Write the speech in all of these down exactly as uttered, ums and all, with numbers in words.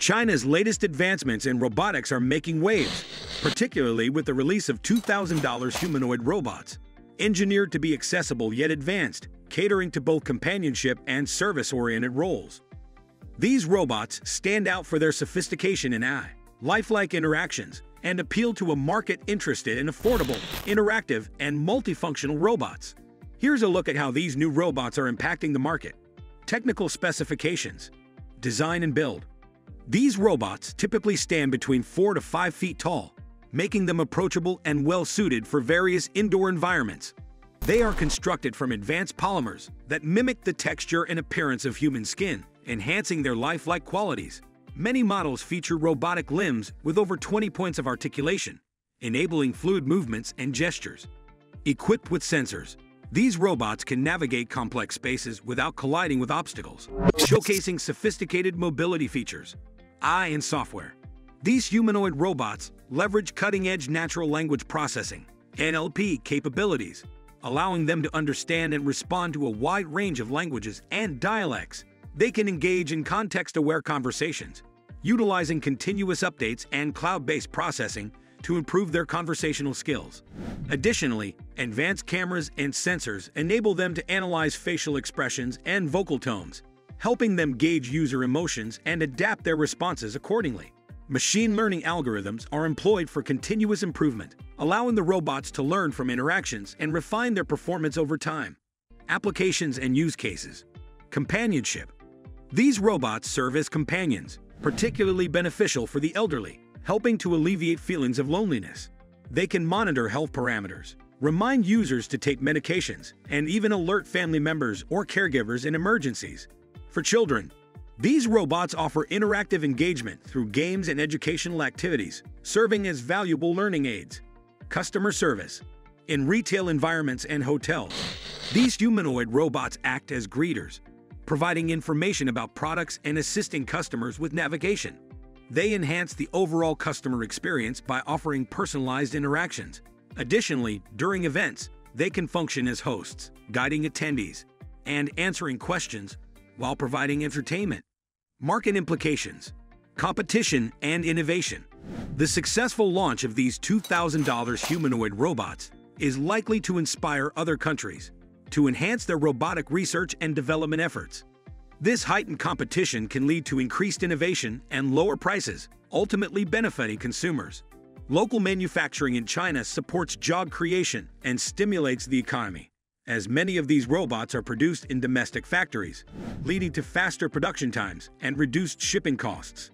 China's latest advancements in robotics are making waves, particularly with the release of two thousand dollar humanoid robots, engineered to be accessible yet advanced, catering to both companionship and service-oriented roles. These robots stand out for their sophistication in A I, lifelike interactions, and appeal to a market interested in affordable, interactive, and multifunctional robots. Here's a look at how these new robots are impacting the market. Technical specifications, design and build. These robots typically stand between four to five feet tall, making them approachable and well-suited for various indoor environments. They are constructed from advanced polymers that mimic the texture and appearance of human skin, enhancing their lifelike qualities. Many models feature robotic limbs with over twenty points of articulation, enabling fluid movements and gestures. Equipped with sensors, these robots can navigate complex spaces without colliding with obstacles, showcasing sophisticated mobility features. A I and software. These humanoid robots leverage cutting-edge natural language processing (N L P) capabilities, allowing them to understand and respond to a wide range of languages and dialects. They can engage in context-aware conversations, utilizing continuous updates and cloud-based processing to improve their conversational skills. Additionally, advanced cameras and sensors enable them to analyze facial expressions and vocal tones, helping them gauge user emotions and adapt their responses accordingly. Machine learning algorithms are employed for continuous improvement, allowing the robots to learn from interactions and refine their performance over time. Applications and use cases. Companionship. These robots serve as companions, particularly beneficial for the elderly, helping to alleviate feelings of loneliness. They can monitor health parameters, remind users to take medications, and even alert family members or caregivers in emergencies. For children, these robots offer interactive engagement through games and educational activities, serving as valuable learning aids. Customer service. In retail environments and hotels, these humanoid robots act as greeters, providing information about products and assisting customers with navigation. They enhance the overall customer experience by offering personalized interactions. Additionally, during events, they can function as hosts, guiding attendees, and answering questions while providing entertainment. Market implications, competition, and innovation. The successful launch of these two thousand dollar humanoid robots is likely to inspire other countries to enhance their robotic research and development efforts. This heightened competition can lead to increased innovation and lower prices, ultimately benefiting consumers. Local manufacturing in China supports job creation and stimulates the economy, as many of these robots are produced in domestic factories, leading to faster production times and reduced shipping costs.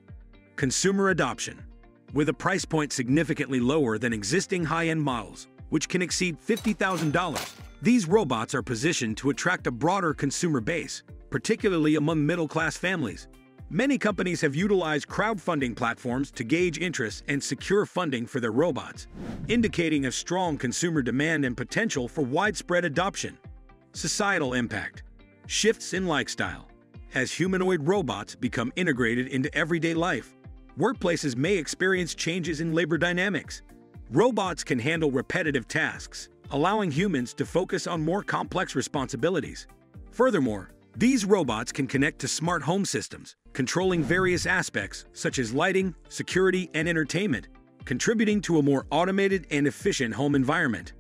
Consumer adoption. With a price point significantly lower than existing high-end models, which can exceed fifty thousand dollars, these robots are positioned to attract a broader consumer base, particularly among middle-class families. Many companies have utilized crowdfunding platforms to gauge interest and secure funding for their robots, indicating a strong consumer demand and potential for widespread adoption. Societal impact. Shifts in lifestyle. As humanoid robots become integrated into everyday life, workplaces may experience changes in labor dynamics. Robots can handle repetitive tasks, allowing humans to focus on more complex responsibilities. Furthermore, these robots can connect to smart home systems, controlling various aspects such as lighting, security, and entertainment, contributing to a more automated and efficient home environment.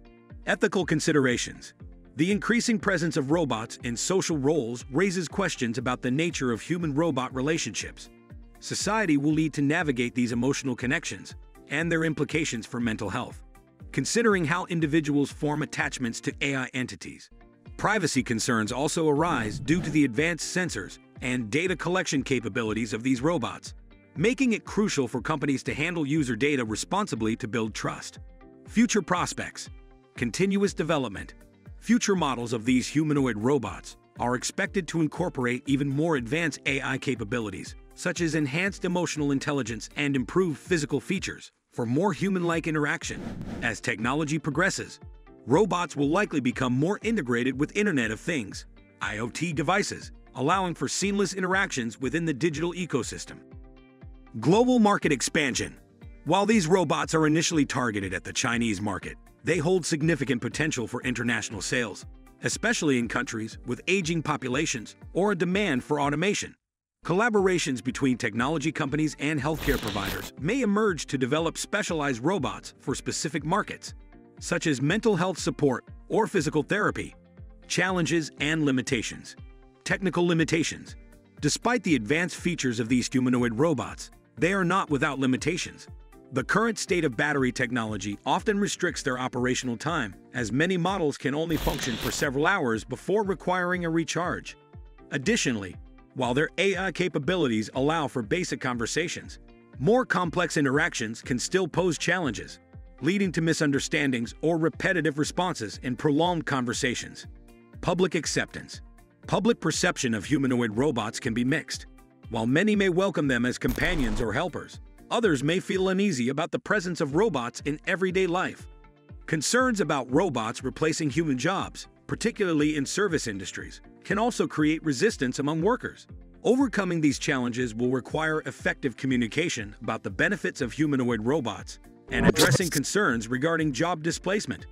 Ethical considerations. The increasing presence of robots in social roles raises questions about the nature of human-robot relationships. Society will need to navigate these emotional connections and their implications for mental health, considering how individuals form attachments to A I entities. Privacy concerns also arise due to the advanced sensors and data collection capabilities of these robots, making it crucial for companies to handle user data responsibly to build trust. Future prospects. Continuous development. Future models of these humanoid robots are expected to incorporate even more advanced A I capabilities, such as enhanced emotional intelligence and improved physical features, for more human-like interaction. As technology progresses, robots will likely become more integrated with Internet of Things, I O T devices, allowing for seamless interactions within the digital ecosystem. Global market expansion. While these robots are initially targeted at the Chinese market, they hold significant potential for international sales, especially in countries with aging populations or a demand for automation. Collaborations between technology companies and healthcare providers may emerge to develop specialized robots for specific markets, such as mental health support or physical therapy. Challenges and limitations. Technical limitations. Despite the advanced features of these humanoid robots, they are not without limitations. The current state of battery technology often restricts their operational time, as many models can only function for several hours before requiring a recharge. Additionally, while their A I capabilities allow for basic conversations, more complex interactions can still pose challenges, leading to misunderstandings or repetitive responses in prolonged conversations. Public acceptance. Public perception of humanoid robots can be mixed. While many may welcome them as companions or helpers, others may feel uneasy about the presence of robots in everyday life. Concerns about robots replacing human jobs, particularly in service industries, can also create resistance among workers. Overcoming these challenges will require effective communication about the benefits of humanoid robots and addressing concerns regarding job displacement.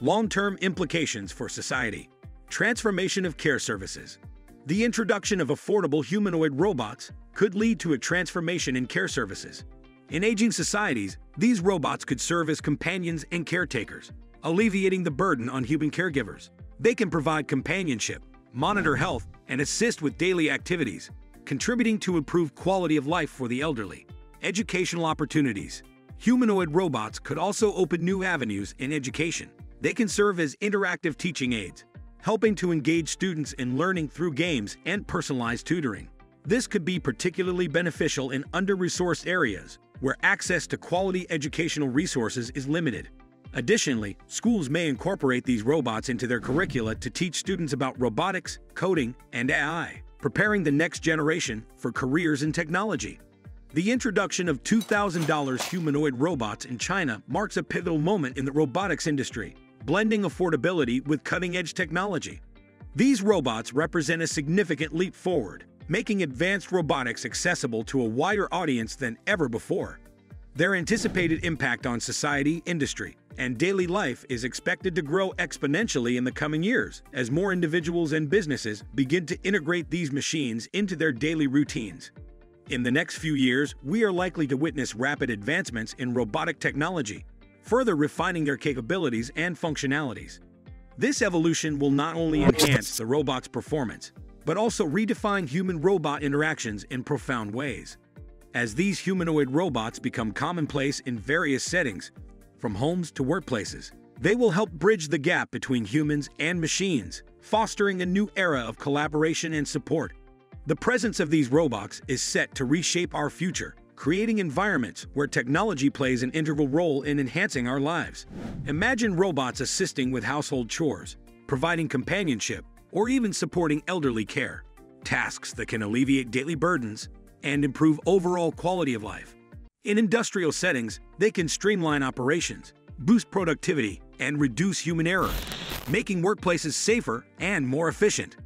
Long-term implications for society. Transformation of care services. The introduction of affordable humanoid robots could lead to a transformation in care services. In aging societies, these robots could serve as companions and caretakers, alleviating the burden on human caregivers. They can provide companionship, monitor health, and assist with daily activities, contributing to improved quality of life for the elderly. Educational opportunities. Humanoid robots could also open new avenues in education. They can serve as interactive teaching aids, helping to engage students in learning through games and personalized tutoring. This could be particularly beneficial in under-resourced areas where access to quality educational resources is limited. Additionally, schools may incorporate these robots into their curricula to teach students about robotics, coding, and A I, preparing the next generation for careers in technology. The introduction of two thousand dollar humanoid robots in China marks a pivotal moment in the robotics industry, blending affordability with cutting-edge technology. These robots represent a significant leap forward, making advanced robotics accessible to a wider audience than ever before. Their anticipated impact on society, industry, and daily life is expected to grow exponentially in the coming years as more individuals and businesses begin to integrate these machines into their daily routines. In the next few years, we are likely to witness rapid advancements in robotic technology, further refining their capabilities and functionalities. This evolution will not only enhance the robot's performance, but also redefine human-robot interactions in profound ways. As these humanoid robots become commonplace in various settings, from homes to workplaces, they will help bridge the gap between humans and machines, fostering a new era of collaboration and support. The presence of these robots is set to reshape our future, creating environments where technology plays an integral role in enhancing our lives. Imagine robots assisting with household chores, providing companionship, or even supporting elderly care, tasks that can alleviate daily burdens and improve overall quality of life. In industrial settings, they can streamline operations, boost productivity, and reduce human error, making workplaces safer and more efficient.